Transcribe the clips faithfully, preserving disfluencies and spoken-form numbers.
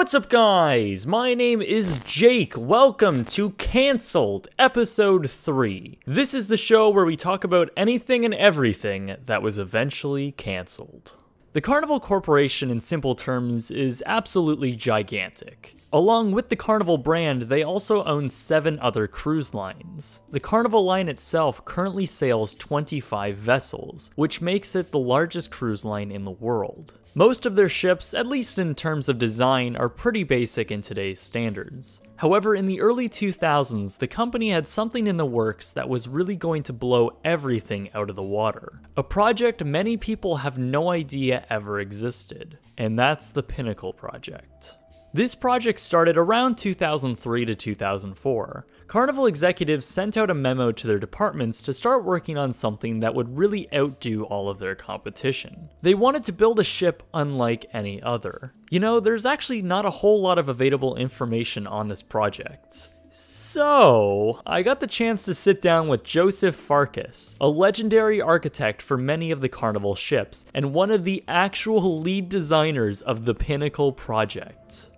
What's up guys, my name is Jake, welcome to Cancelled Episode three. This is the show where we talk about anything and everything that was eventually cancelled. The Carnival Corporation, in simple terms, is absolutely gigantic. Along with the Carnival brand, they also own seven other cruise lines. The Carnival line itself currently sails twenty-five vessels, which makes it the largest cruise line in the world. Most of their ships, at least in terms of design, are pretty basic in today's standards. However, in the early two thousands, the company had something in the works that was really going to blow everything out of the water. A project many people have no idea ever existed, and that's the Pinnacle Project. This project started around two thousand three to two thousand four. Carnival executives sent out a memo to their departments to start working on something that would really outdo all of their competition. They wanted to build a ship unlike any other. You know, there's actually not a whole lot of available information on this project. So, I got the chance to sit down with Joe Farcus, a legendary architect for many of the Carnival ships, and one of the actual lead designers of the Pinnacle Project.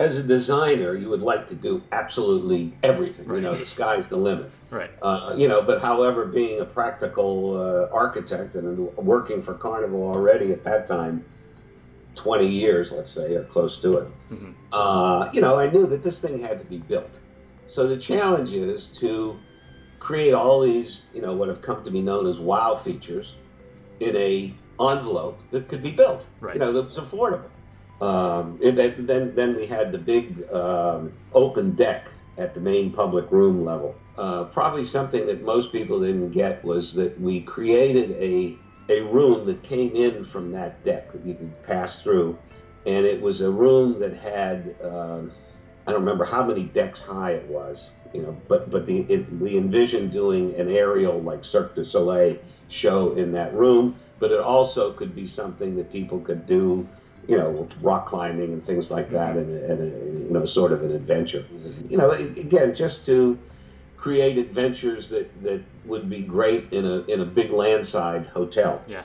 As a designer, you would like to do absolutely everything. Right. You know, the sky's the limit. Right. Uh, you know, but however, being a practical uh, architect and working for Carnival already at that time, twenty years, let's say, or close to it, mm-hmm. uh, you know, I knew that this thing had to be built. So the challenge is to create all these, you know, what have come to be known as wow features in a envelope that could be built. Right. You know, that was affordable. Um, and then, then we had the big um, open deck at the main public room level. Uh, probably something that most people didn't get was that we created a, a room that came in from that deck that you could pass through. And it was a room that had, um, I don't remember how many decks high it was, you know, but, but the, it, we envisioned doing an aerial like Cirque du Soleil show in that room, but it also could be something that people could do, you know, rock climbing and things like that, and, and, and you know, sort of an adventure. You know, again, just to create adventures that, that would be great in a in a big landside hotel. Yeah.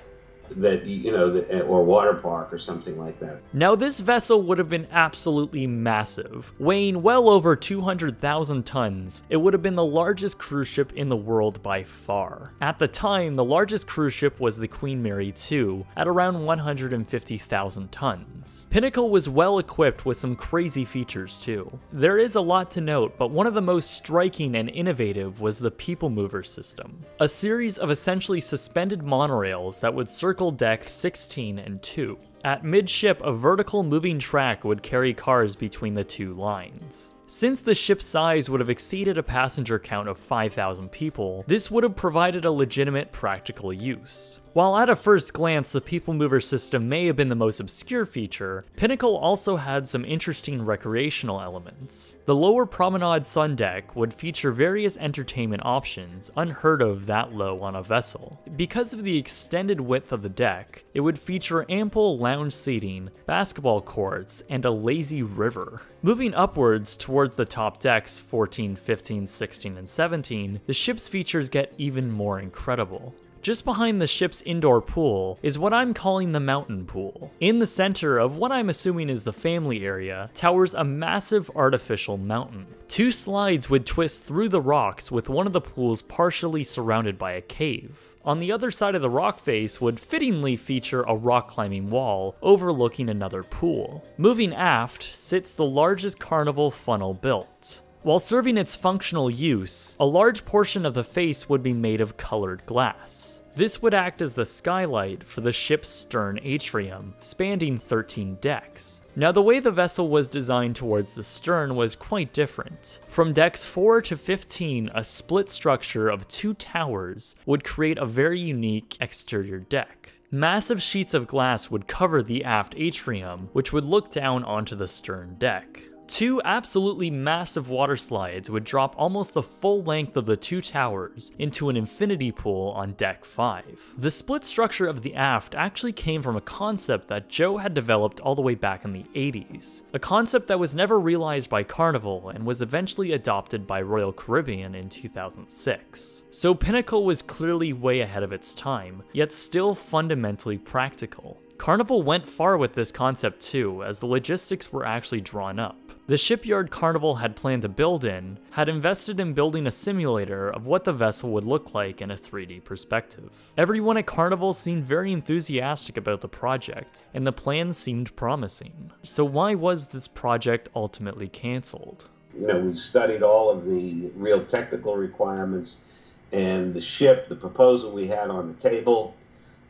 That, you know, the, or water park or something like that. Now this vessel would have been absolutely massive. Weighing well over two hundred thousand tons, it would have been the largest cruise ship in the world by far. At the time, the largest cruise ship was the Queen Mary two, at around one hundred fifty thousand tons. Pinnacle was well equipped with some crazy features too. There is a lot to note, but one of the most striking and innovative was the People Mover system. A series of essentially suspended monorails that would circle decks sixteen and two. At midship, a vertical moving track would carry cars between the two lines. Since the ship's size would have exceeded a passenger count of five thousand people, this would have provided a legitimate practical use. While at a first glance the People Mover system may have been the most obscure feature, Pinnacle also had some interesting recreational elements. The lower promenade sun deck would feature various entertainment options unheard of that low on a vessel. Because of the extended width of the deck, it would feature ample lounge seating, basketball courts, and a lazy river. Moving upwards towards the top decks fourteen, fifteen, sixteen, and seventeen, the ship's features get even more incredible. Just behind the ship's indoor pool is what I'm calling the mountain pool. In the center of what I'm assuming is the family area towers a massive artificial mountain. Two slides would twist through the rocks, with one of the pools partially surrounded by a cave. On the other side of the rock face would fittingly feature a rock climbing wall overlooking another pool. Moving aft sits the largest Carnival funnel built. While serving its functional use, a large portion of the face would be made of colored glass. This would act as the skylight for the ship's stern atrium, spanning thirteen decks. Now the way the vessel was designed towards the stern was quite different. From decks four to fifteen, a split structure of two towers would create a very unique exterior deck. Massive sheets of glass would cover the aft atrium, which would look down onto the stern deck. Two absolutely massive water slides would drop almost the full length of the two towers into an infinity pool on deck five. The split structure of the aft actually came from a concept that Joe had developed all the way back in the eighties. A concept that was never realized by Carnival and was eventually adopted by Royal Caribbean in two thousand six. So Pinnacle was clearly way ahead of its time, yet still fundamentally practical. Carnival went far with this concept too, as the logistics were actually drawn up. The shipyard Carnival had planned to build in had invested in building a simulator of what the vessel would look like in a three D perspective. Everyone at Carnival seemed very enthusiastic about the project, and the plan seemed promising. So why was this project ultimately cancelled? You know, we studied all of the real technical requirements, and the ship, the proposal we had on the table,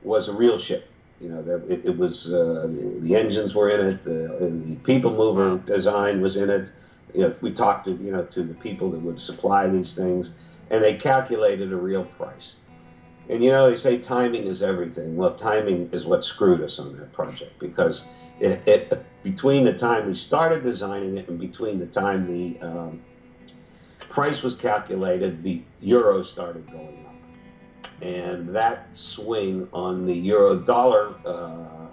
was a real ship. You know, it, it was, uh, the, the engines were in it, the, and the People Mover design was in it. You know, we talked to, you know, to the people that would supply these things, and they calculated a real price. And, you know, they say timing is everything. Well, timing is what screwed us on that project, because it, it between the time we started designing it and between the time the um, price was calculated, the euro started going up. And that swing on the euro-dollar uh,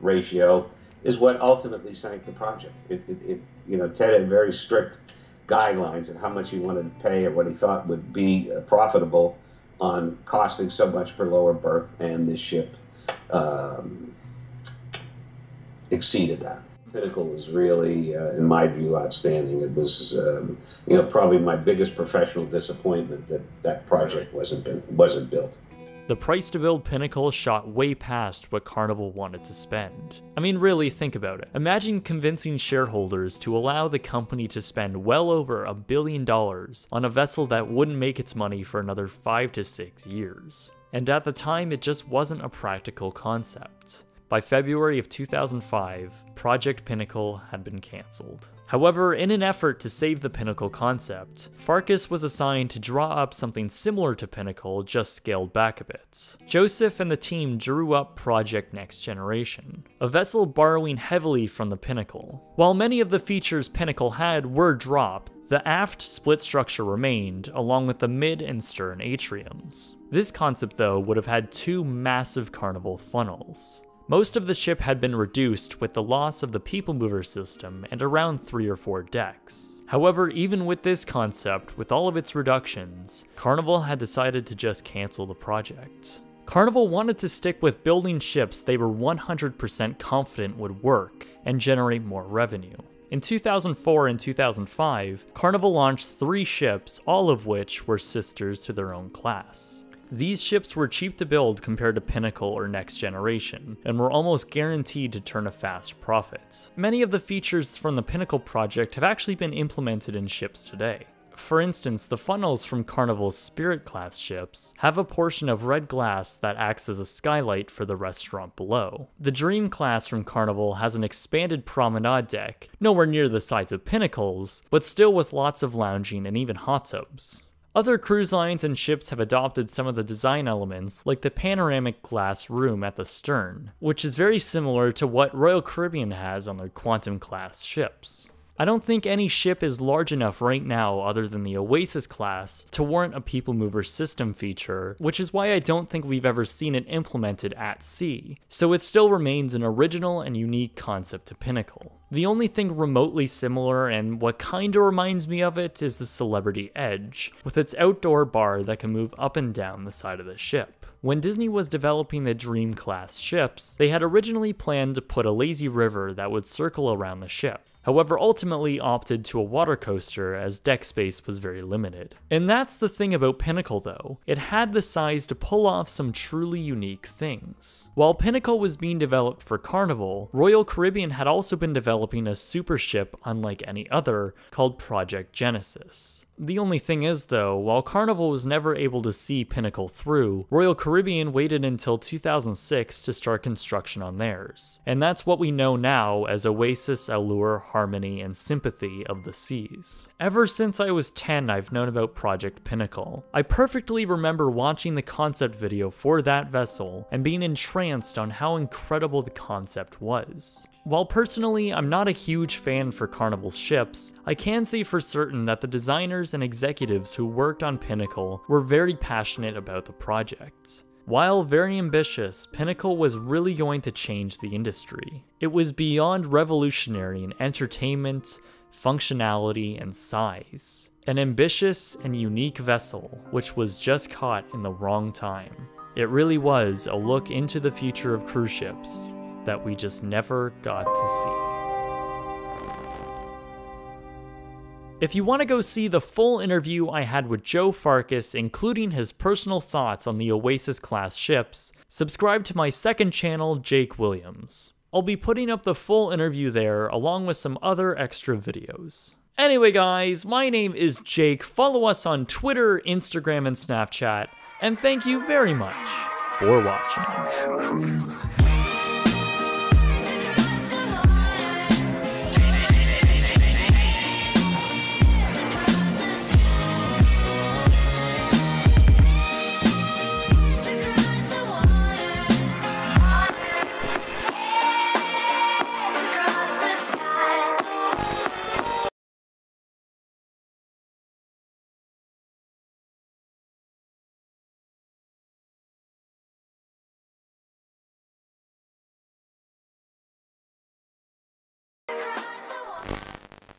ratio is what ultimately sank the project. It, it, it, you know, Ted had very strict guidelines on how much he wanted to pay or what he thought would be profitable on costing so much per lower berth, and this ship um, exceeded that. Pinnacle was really, uh, in my view, outstanding. It was, um, you know, probably my biggest professional disappointment that that project wasn't been, wasn't built. The price to build Pinnacle shot way past what Carnival wanted to spend. I mean, really think about it. Imagine convincing shareholders to allow the company to spend well over a billion dollars on a vessel that wouldn't make its money for another five to six years. And at the time, it just wasn't a practical concept. By February of two thousand five, Project Pinnacle had been cancelled. However, in an effort to save the Pinnacle concept, Farcus was assigned to draw up something similar to Pinnacle, just scaled back a bit. Joseph and the team drew up Project Next Generation, a vessel borrowing heavily from the Pinnacle. While many of the features Pinnacle had were dropped, the aft split structure remained, along with the mid and stern atriums. This concept, though, would have had two massive Carnival funnels. Most of the ship had been reduced with the loss of the People Mover system and around three or four decks. However, even with this concept, with all of its reductions, Carnival had decided to just cancel the project. Carnival wanted to stick with building ships they were one hundred percent confident would work and generate more revenue. In two thousand four and two thousand five, Carnival launched three ships, all of which were sisters to their own class. These ships were cheap to build compared to Pinnacle or Next Generation, and were almost guaranteed to turn a fast profit. Many of the features from the Pinnacle project have actually been implemented in ships today. For instance, the funnels from Carnival's Spirit-class ships have a portion of red glass that acts as a skylight for the restaurant below. The Dream-class from Carnival has an expanded promenade deck, nowhere near the size of Pinnacle's, but still with lots of lounging and even hot tubs. Other cruise lines and ships have adopted some of the design elements, like the panoramic glass room at the stern, which is very similar to what Royal Caribbean has on their Quantum-class ships. I don't think any ship is large enough right now, other than the Oasis class, to warrant a People Mover system feature, which is why I don't think we've ever seen it implemented at sea, so it still remains an original and unique concept to Pinnacle. The only thing remotely similar and what kinda reminds me of it is the Celebrity Edge, with its outdoor bar that can move up and down the side of the ship. When Disney was developing the Dream-class ships, they had originally planned to put a lazy river that would circle around the ship. However, ultimately opted to a water coaster as deck space was very limited. And that's the thing about Pinnacle though, it had the size to pull off some truly unique things. While Pinnacle was being developed for Carnival, Royal Caribbean had also been developing a super ship unlike any other, called Project Genesis. The only thing is though, while Carnival was never able to see Pinnacle through, Royal Caribbean waited until two thousand six to start construction on theirs, and that's what we know now as Oasis, Allure, Harmony, and Symphony of the Seas. Ever since I was ten, I've known about Project Pinnacle. I perfectly remember watching the concept video for that vessel and being entranced on how incredible the concept was. While personally I'm not a huge fan for Carnival's ships, I can say for certain that the designers and executives who worked on Pinnacle were very passionate about the project. While very ambitious, Pinnacle was really going to change the industry. It was beyond revolutionary in entertainment, functionality, and size. An ambitious and unique vessel, which was just caught in the wrong time. It really was a look into the future of cruise ships. that we just never got to see. If you want to go see the full interview I had with Joe Farcus, including his personal thoughts on the Oasis class ships, subscribe to my second channel, Jake Williams. I'll be putting up the full interview there, along with some other extra videos. Anyway guys, my name is Jake, follow us on Twitter, Instagram, and Snapchat, and thank you very much for watching. We'll be right back.